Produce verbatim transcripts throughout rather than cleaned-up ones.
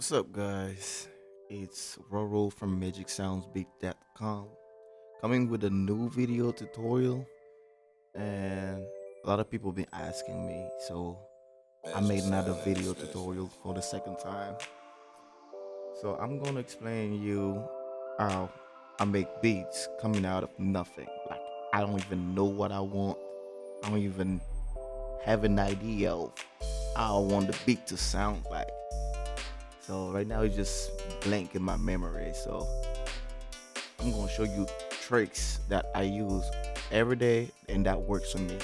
What's up, guys? It's Roro from Magic Sounds Beats dot com, coming with a new video tutorial, and a lot of people been asking me, so I made another video tutorial for the second time. So I'm gonna explain you how I make beats coming out of nothing. Like, I don't even know what I want. I don't even have an idea of how I want the beat to sound like. So right now it's just blank in my memory, so I'm gonna show you tricks that I use every day and that works for me.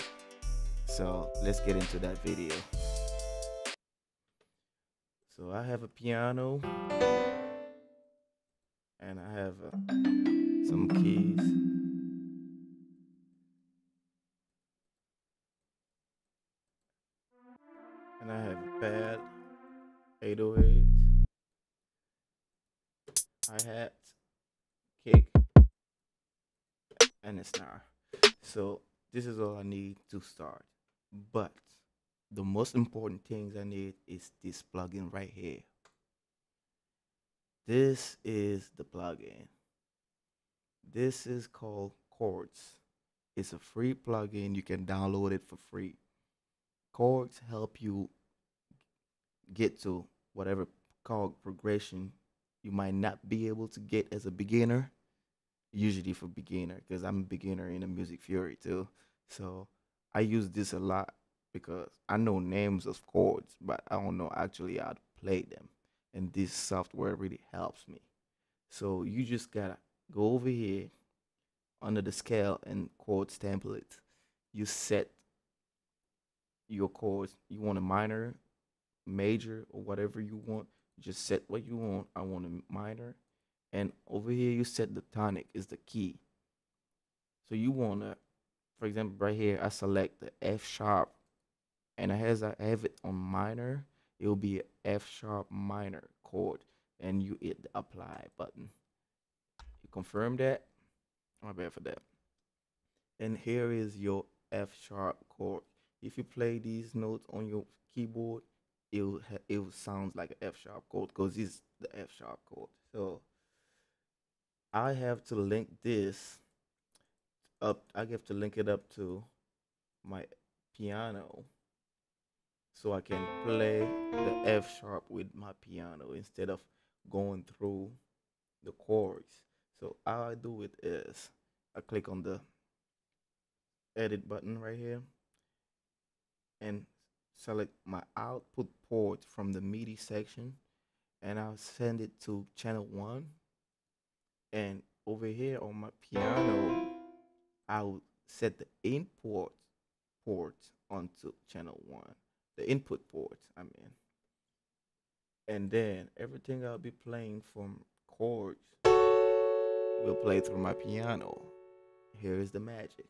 So let's get into that video. So I have a piano and I have uh, some keys. And I have a pad, eight oh eight. Hi-hat, kick, and a snare. So this is all I need to start, but the most important things I need is this plugin right here. This is the plugin. This is called Chords. It's a free plugin. You can download it for free. Chords help you get to whatever chord progression you might not be able to get as a beginner. Usually for beginner, because I'm a beginner in a music theory too, so I use this a lot because I know names of chords, but I don't know actually how to play them, and this software really helps me. So you just gotta go over here under the scale and chords template. You set your chords. You want a minor, major, or whatever you want. Just set what you want. I want a minor, and over here you set the tonic is the key. So you want to, for example, right here I select the F sharp, and as I have it on minor, it will be an F sharp minor chord, and you hit the apply button. You confirm that. My bad for that. And here is your F sharp chord. If you play these notes on your keyboard, It, it sounds like an F sharp chord because it's the F sharp chord. So I have to link this up. I have to link it up to my piano so I can play the F sharp with my piano instead of going through the chords. So all I do it is I click on the edit button right here and select my output port from the MIDI section, and I'll send it to channel one. And over here on my piano, I'll set the input port onto channel one, the input port, I mean. And then everything I'll be playing from chords will play through my piano. Here is the magic.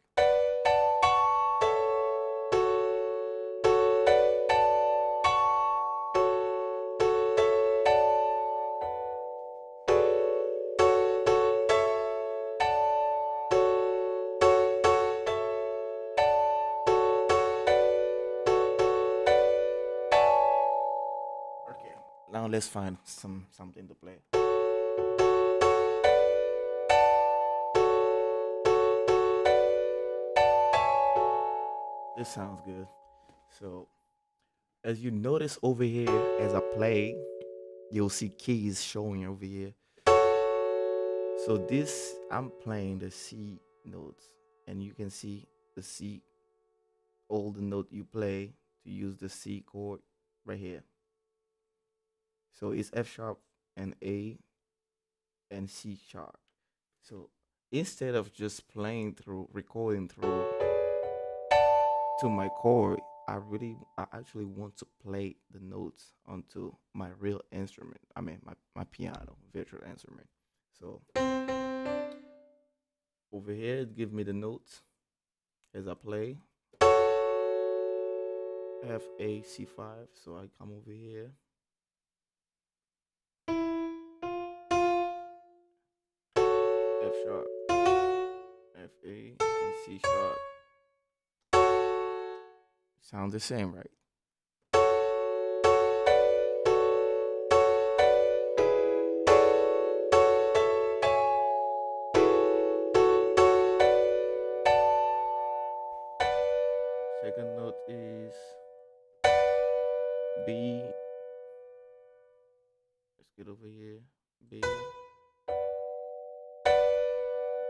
Now let's find some something to play. This sounds good. So as you notice over here, as I play, you'll see keys showing over here. So this, I'm playing the C notes, and you can see the C, all the note you play to use the C chord right here. So it's F sharp and A and C sharp. So instead of just playing through, recording through to my chord, I really, I actually want to play the notes onto my real instrument. I mean, my, my piano, virtual instrument. So over here, it gives me the notes as I play. F, A, C five, so I come over here. F sharp, F A, and C sharp. Sounds the same, right? second note is B. Let's get over here. B,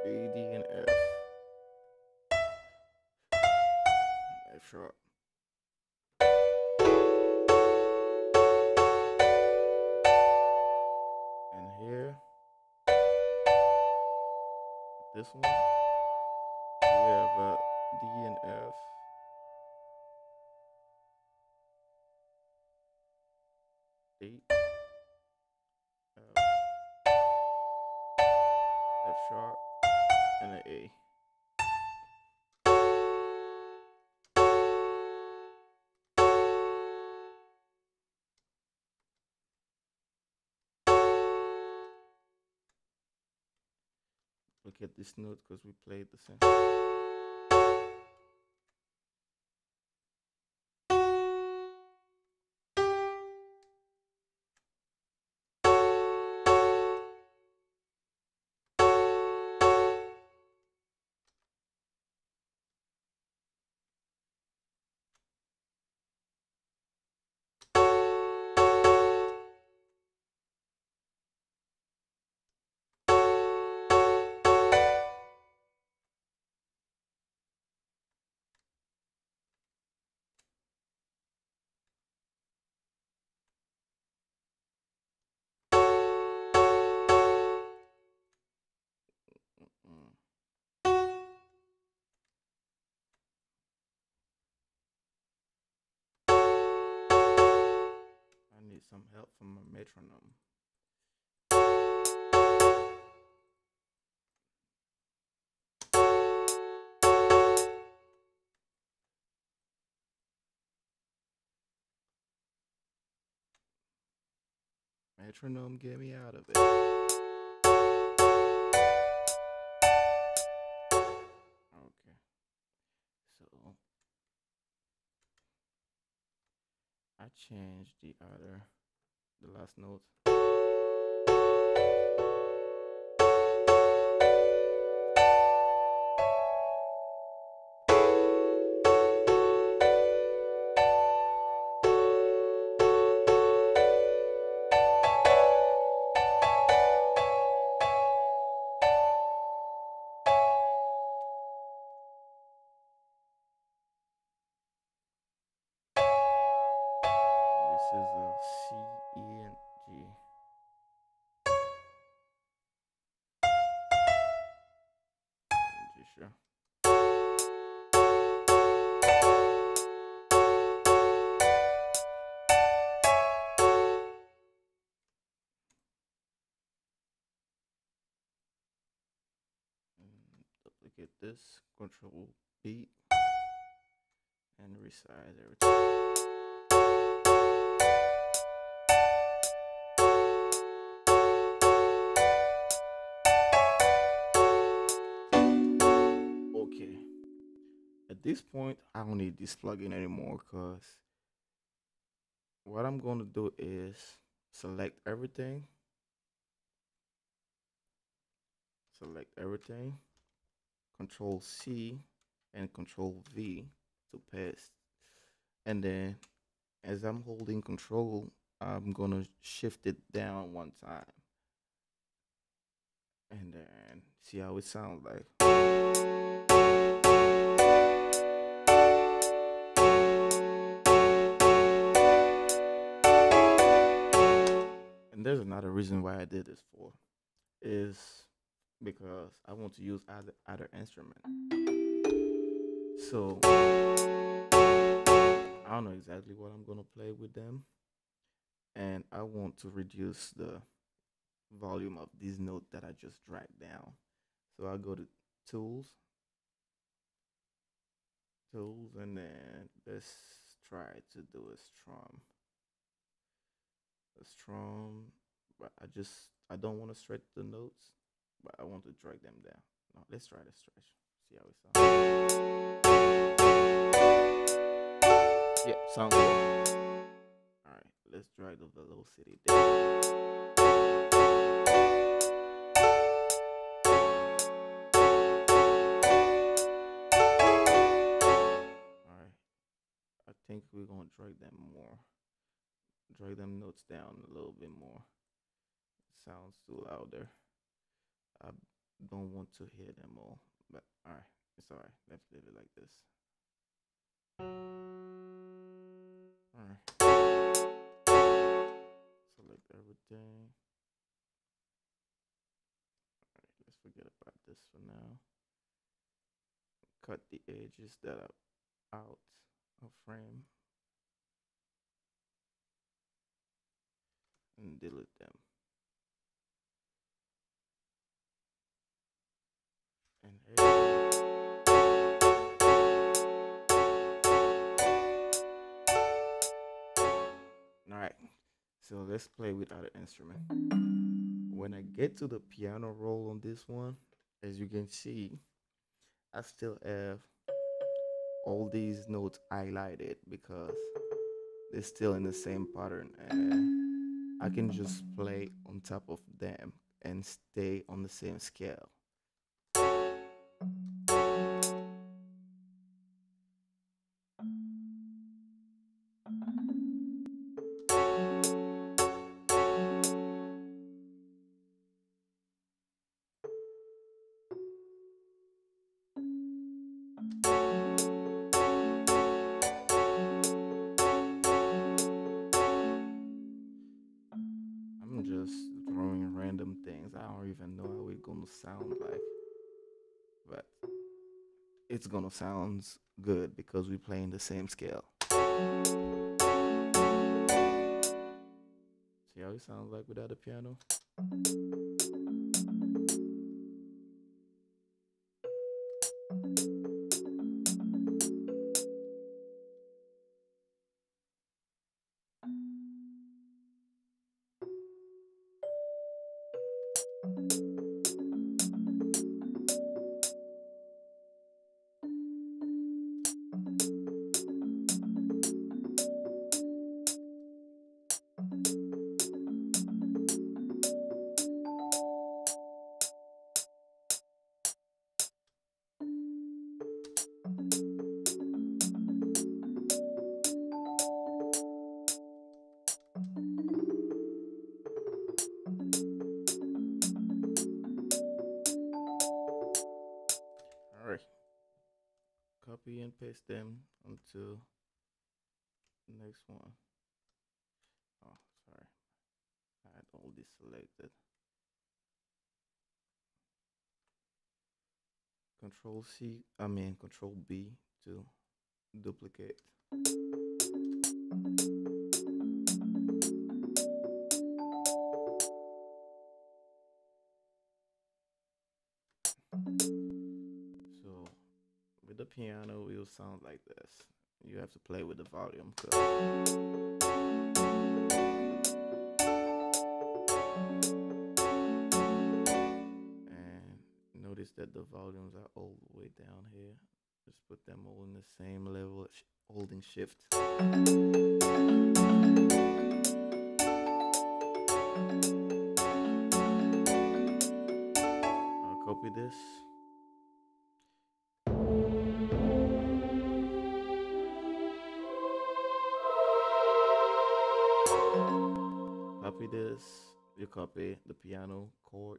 B, D, and F. F sharp. And here, this one, we have uh, D and F. D, F, F sharp, and an A. Look at this note because we played the same. Some help from a metronome. Metronome, get me out of it. Change the other, the last note. This is a C, E, and G. G sharp. Duplicate this, control B, and resize everything. At this point, I don't need this plugin anymore, because what I'm going to do is select everything. Select everything. Control C and Control V to paste. And then as I'm holding Control, I'm going to shift it down one time. And then see how it sounds like. There's another reason why I did this for, is because I want to use other other instrument. So I don't know exactly what I'm gonna play with them, and I want to reduce the volume of these notes that I just dragged down. So I go to Tools, Tools, and then let's try to do a strum. A strum, but I just I don't want to stretch the notes, but I want to drag them down. No, let's try to stretch. See how it sounds. Yeah, sounds good. All right, let's drag the velocity down. All right, think we're going to drag them more. Drag them notes down a little bit more. Sounds too louder. I don't want to hear them all, but all right, it's all right. Let's leave it like this. All right. Select everything. All right, let's forget about this for now. Cut the edges that are out of frame and delete them. And all right, so let's play without an instrument. When I get to the piano roll on this one, as you can see, I still have all these notes highlighted because they're still in the same pattern, and I can just play on top of them and stay on the same scale. Sound like, but it's gonna sound good because we're playing the same scale. See how it sounds like without a piano? Copy and paste them onto the next one. Oh, sorry, I had all this selected. Control C, I mean Control B to duplicate. Piano will sound like this. You have to play with the volume. And notice that the volumes are all the way down here. Just put them all in the same level, holding shift. I'll copy this. This, you copy the piano chord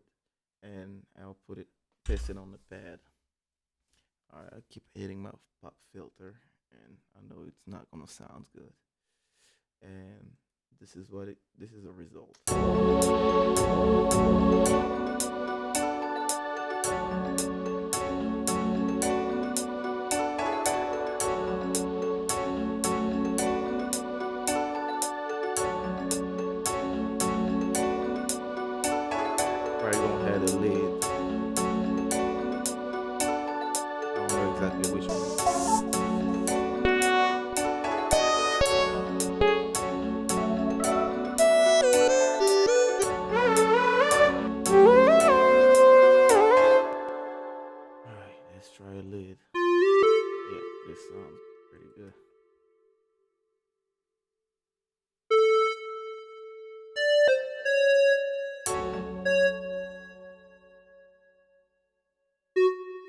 and I'll put it, paste it on the pad. All right, I keep hitting my pop filter and I know it's not gonna sound good, and this is what it this is a result.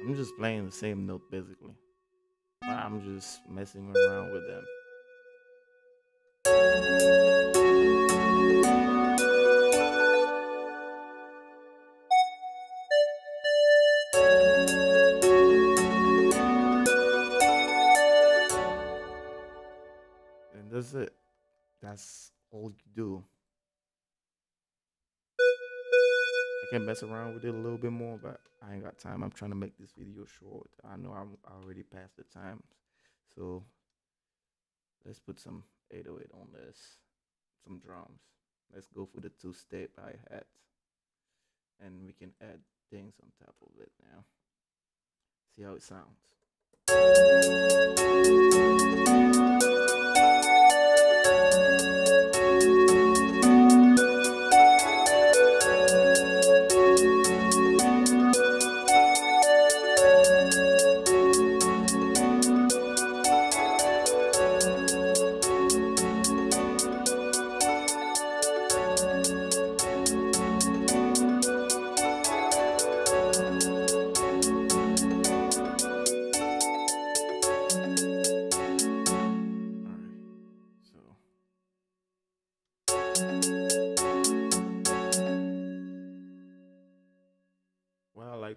I'm just playing the same note basically, but I'm just messing around with them. and that's it. That's all you do. I can mess around with it a little bit more, but I ain't got time. I'm trying to make this video short. I know I'm already past the time, so let's put some eight oh eight on this, some drums. Let's go for the two-step hi-hat, and we can add things on top of it now. See how it sounds.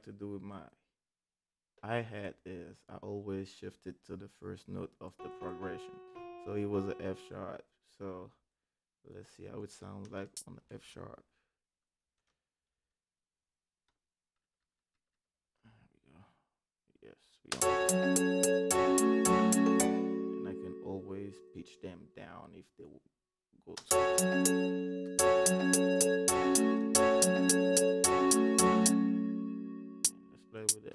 To do with my hi-hat is I always shifted to the first note of the progression, so it was an F sharp. So let's see how it sounds like on the F sharp. There we go. Yes, we are. And I can always pitch them down if they will go to. Play with it.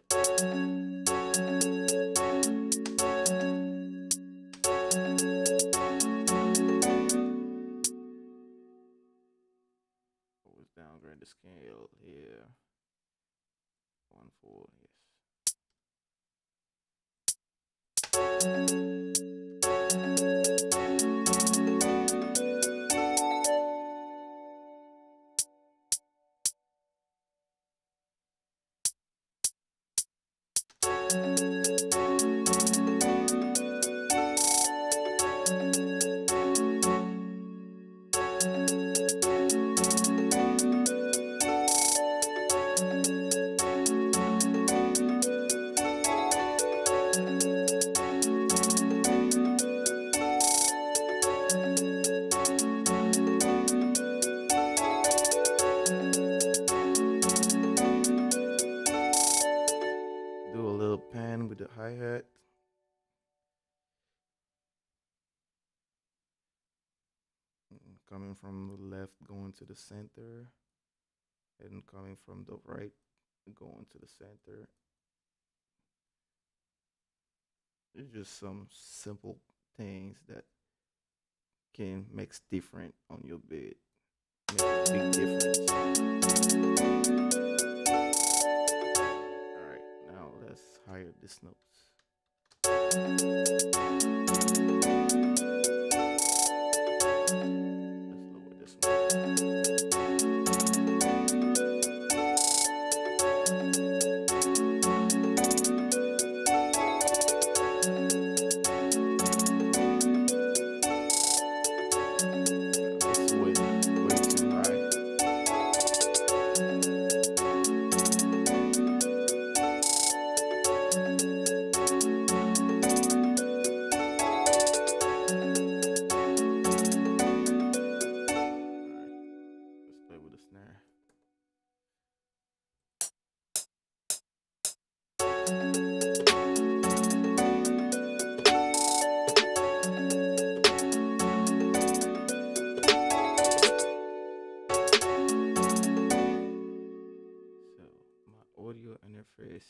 Always downgrade the scale here. One four, yes. Coming from the left, going to the center, and coming from the right, going to the center. It's just some simple things that can make it different on your beat. Make a big difference. All right, now let's higher these notes.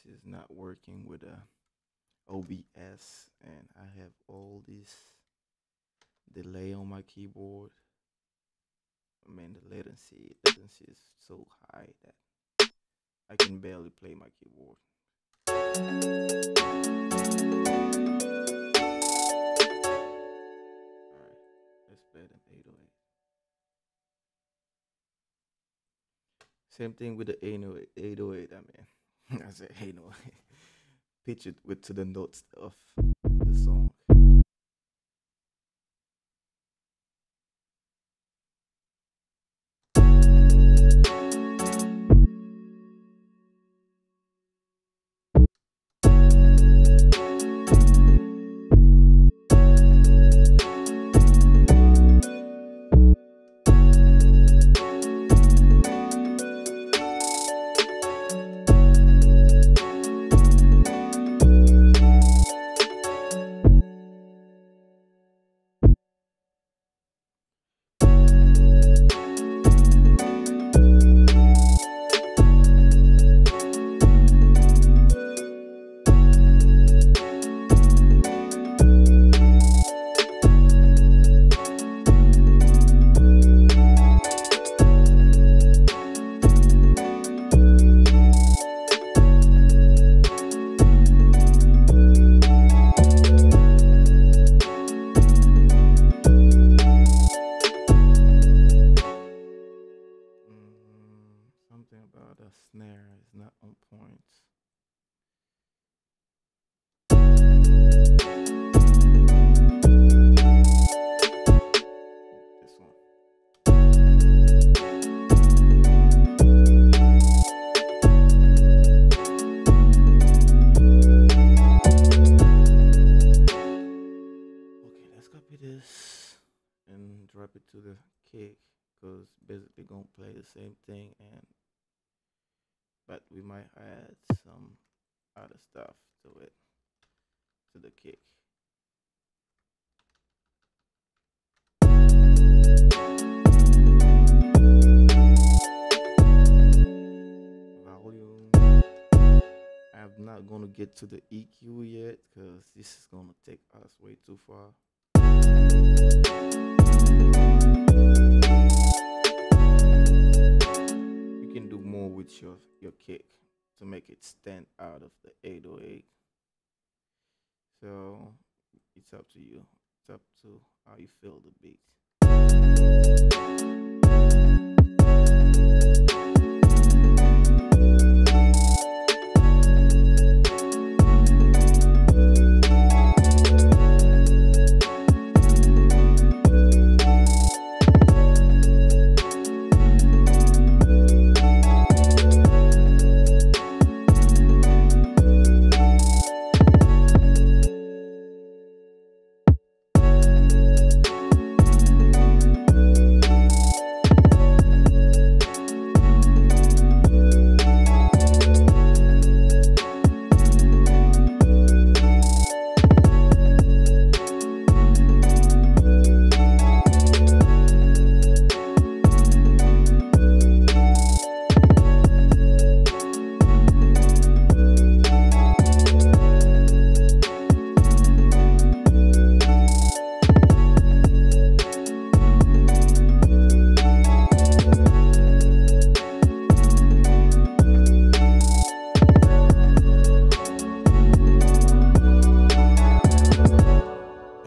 Is not working with a O B S, and I have all this delay on my keyboard. I mean, the latency, latency is so high that I can barely play my keyboard. All right, let's play them eight oh eight. Same thing with the eight oh eight. I mean. I said, hey, no, pitch it with to the notes of the song. copy this and drop it to the kick, because basically gonna play the same thing, and but we might add some other stuff to it, to the kick. Volume. I'm not gonna get to the E Q yet, because this is gonna take us way too far. You can do more with your your kick to make it stand out of the eight oh eight. So it's up to you. It's up to how you feel the beat.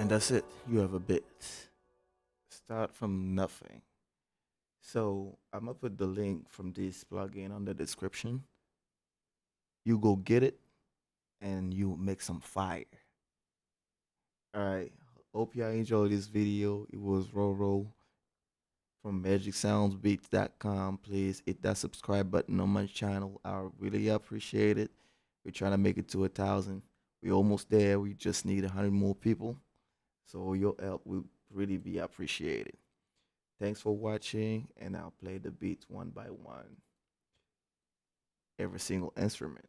That's it. You have a bit. Start from nothing. So I'm gonna put the link from this plugin on the description. You go get it and you make some fire. Alright, hope y'all enjoyed this video. It was Roro from Magic Sounds Beats dot com. Please hit that subscribe button on my channel. I really appreciate it. We're trying to make it to a thousand. We're almost there. We just need a hundred more people. So your help will really be appreciated. Thanks for watching, and I'll play the beats one by one. Every single instrument.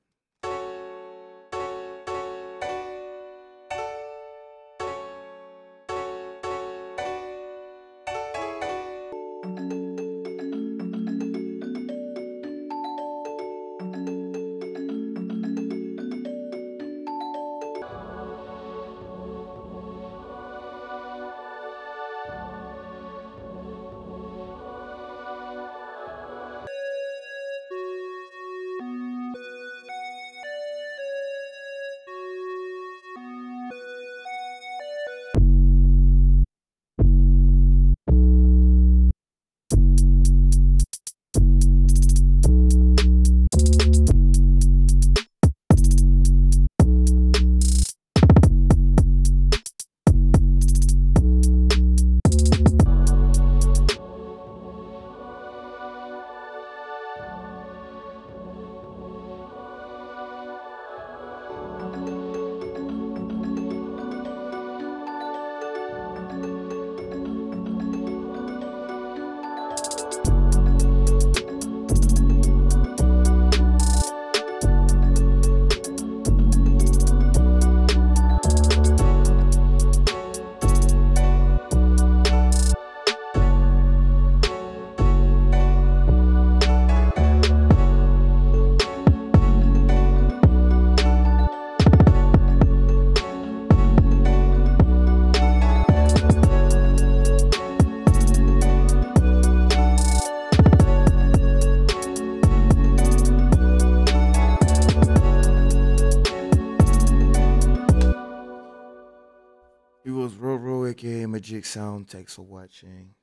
Magic Sound. Thanks for watching,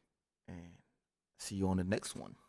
and see you on the next one.